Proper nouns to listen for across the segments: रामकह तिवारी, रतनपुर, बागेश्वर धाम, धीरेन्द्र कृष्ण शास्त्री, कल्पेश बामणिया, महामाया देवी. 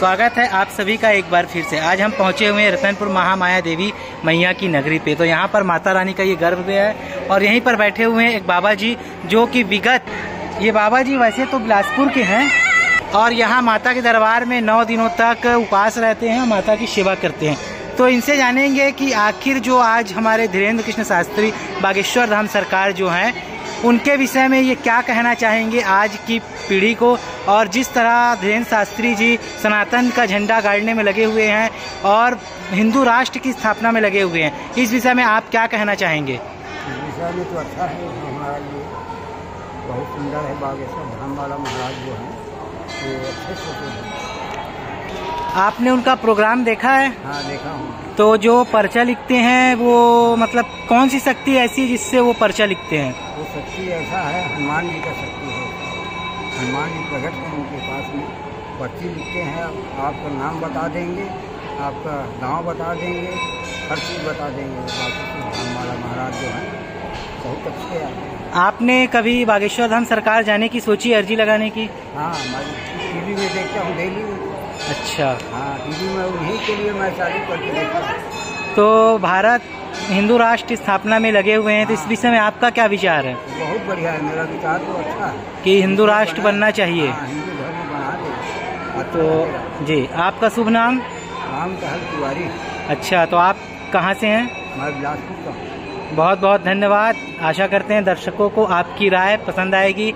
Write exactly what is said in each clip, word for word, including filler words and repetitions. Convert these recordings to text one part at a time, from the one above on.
स्वागत है आप सभी का एक बार फिर से। आज हम पहुंचे हुए हैं रतनपुर महामाया देवी मैया की नगरी पे। तो यहाँ पर माता रानी का ये गर्भ है और यहीं पर बैठे हुए हैं एक बाबा जी, जो कि विगत ये बाबा जी वैसे तो बिलासपुर के हैं और यहाँ माता के दरबार में नौ दिनों तक उपवास रहते हैं, माता की सेवा करते हैं। तो इनसे जानेंगे कि आखिर जो आज हमारे धीरेन्द्र कृष्ण शास्त्री बागेश्वर धाम सरकार जो हैं, उनके विषय में ये क्या कहना चाहेंगे आज की पीढ़ी को, और जिस तरह धीरेन्द्र शास्त्री जी सनातन का झंडा गाड़ने में लगे हुए हैं और हिंदू राष्ट्र की स्थापना में लगे हुए हैं, इस विषय में आप क्या कहना चाहेंगे? विषय में तो अच्छा है, हमारा ये बहुत सुंदर है बागेश्वर धाम वाला महाराज जो है तो अच्छे सोचे। आपने उनका प्रोग्राम देखा है? हाँ, देखा हूँ। तो जो पर्चा लिखते हैं वो मतलब कौन सी शक्ति ऐसी जिससे वो पर्चा लिखते हैं? वो शक्ति ऐसा है, हनुमान जी का शक्ति है। हनुमान जी प्रकट हैं उनके पास में, पर्ची लिखते हैं, आपका नाम बता देंगे, आपका गांव बता देंगे, हर चीज़ बता देंगे। हमारा महाराज जो है बहुत अच्छे हैं। आपने कभी बागेश्वर धाम सरकार जाने की सोची, अर्जी लगाने की? हाँ, टीवी में देखता हूँ डेली। अच्छा। हाँ, टीवी में उन्हीं के लिए मैं शादी करके देखता हूँ। तो भारत हिंदू राष्ट्र स्थापना में लगे हुए हैं, तो इस विषय में आपका क्या विचार है? बहुत बढ़िया है, मेरा विचार तो अच्छा है कि हिंदू राष्ट्र बनना चाहिए। हाँ, हिंदू धर्म बना दे। तो जी आपका शुभ नाम? रामकह तिवारी। अच्छा, तो आप कहाँ से हैं? मैं बिलासपुर का हूँ। बहुत बहुत धन्यवाद। आशा करते हैं दर्शकों को आपकी राय पसंद आएगी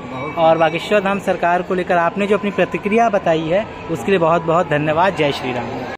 और बागेश्वर धाम सरकार को लेकर आपने जो अपनी प्रतिक्रिया बताई है उसके लिए बहुत बहुत धन्यवाद। जय श्री राम।